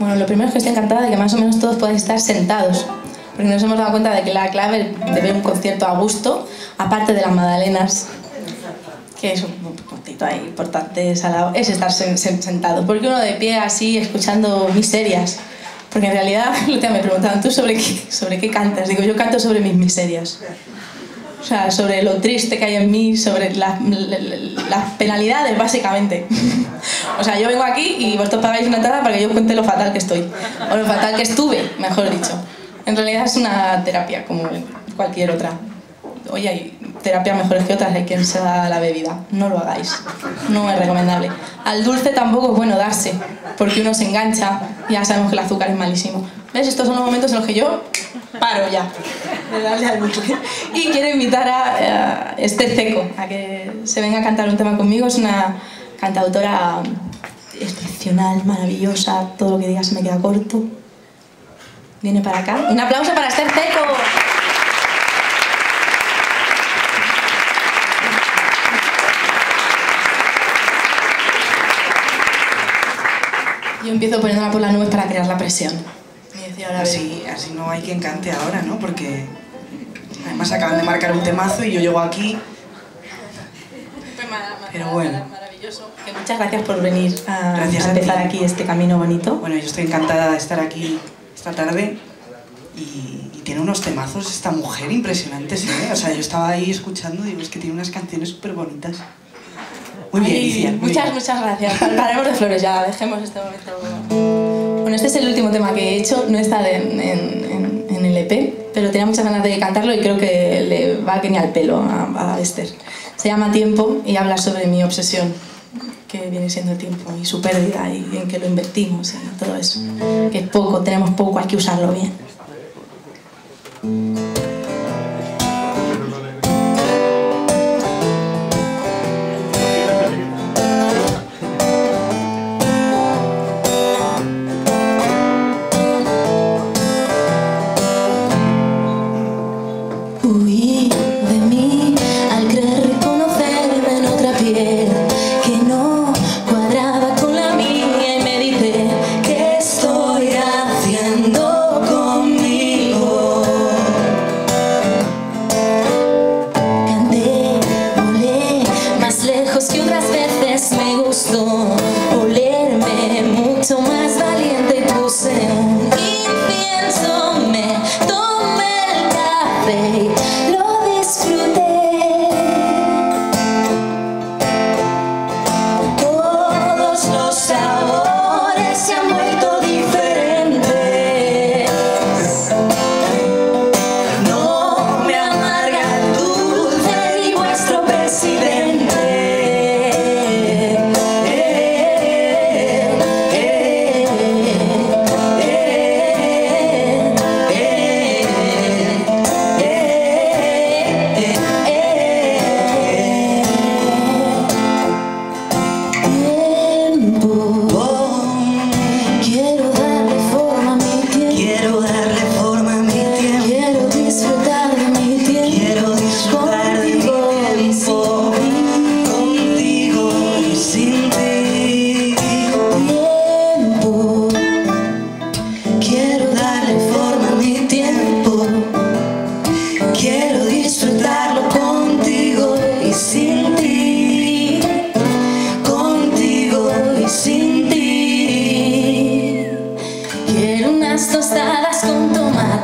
Bueno, lo primero es que estoy encantada de que más o menos todos podáis estar sentados, porque nos hemos dado cuenta de que la clave de ver un concierto a gusto, aparte de las magdalenas, que es un puntito ahí importante, es estar sentado, porque uno de pie así escuchando miserias, porque en realidad me preguntaban, ¿tú sobre qué cantas? Digo, yo canto sobre mis miserias, o sea, sobre lo triste que hay en mí, sobre las penalidades, básicamente. O sea, yo vengo aquí y vosotros pagáis una entrada para que yo cuente lo fatal que estoy, o lo fatal que estuve, mejor dicho. En realidad es una terapia como cualquier otra. Oye, hay terapias mejores que otras, hay quien se da la bebida. No lo hagáis, no es recomendable. Al dulce tampoco es bueno darse, porque uno se engancha, ya sabemos que el azúcar es malísimo. ¿Ves? Estos son los momentos en los que yo paro ya de darle al bucle. Y quiero invitar a Esther Zecco a que se venga a cantar un tema conmigo. Es una cantautora excepcional, maravillosa, todo lo que diga se me queda corto. Viene para acá. Un aplauso para Esther Zecco. Yo empiezo poniéndola por las nubes para crear la presión. Y decía, ahora así no hay quien cante ahora, ¿no? Porque además acaban de marcar un temazo y yo llego aquí. Pero bueno. Maravilloso. Muchas gracias por venir a empezar aquí este camino bonito. Bueno, yo estoy encantada de estar aquí esta tarde. Y tiene unos temazos esta mujer impresionantes, ¿eh? O sea, yo estaba ahí escuchando y digo, es que tiene unas canciones súper bonitas. Muy bien, Alicia, muchas gracias. Paremos de flores ya, dejemos este momento. Bueno, este es el último tema que he hecho, no está en el EP, pero tenía muchas ganas de cantarlo y creo que le va genial al pelo a Esther. Se llama Tiempo y habla sobre mi obsesión, que viene siendo el tiempo y su pérdida y en que lo invertimos y todo eso. Que es poco, tenemos poco, hay que usarlo bien.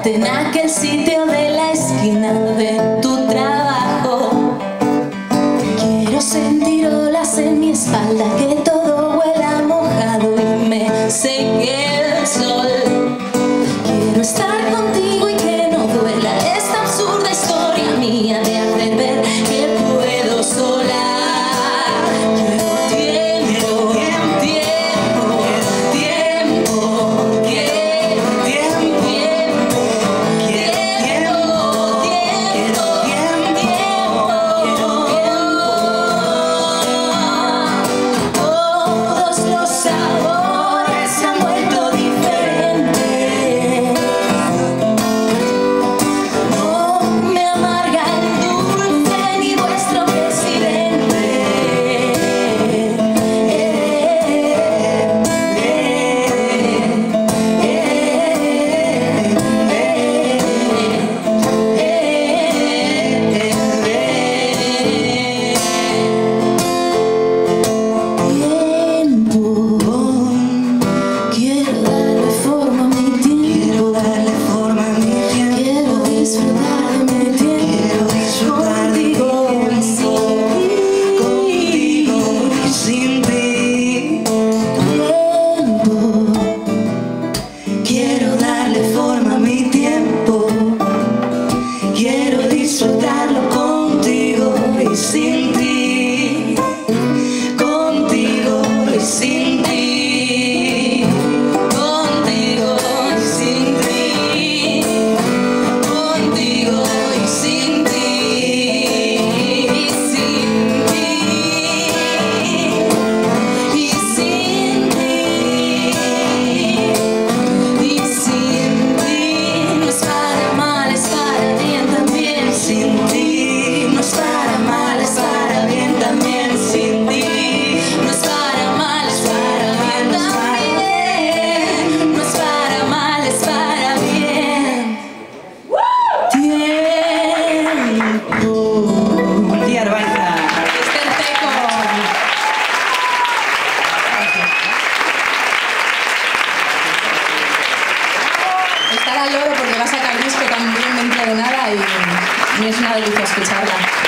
En aquel sitio de la esquina de tu trabajo, quiero sentir olas en mi espalda, que todo huela mojado y me seque el sol. Quiero estar contigo y que no duela esta absurda historia mía de hacer ver que puedo sola. Sabores, amor. al loro porque va a sacar disco también dentro de nada y me es una delicia escucharla.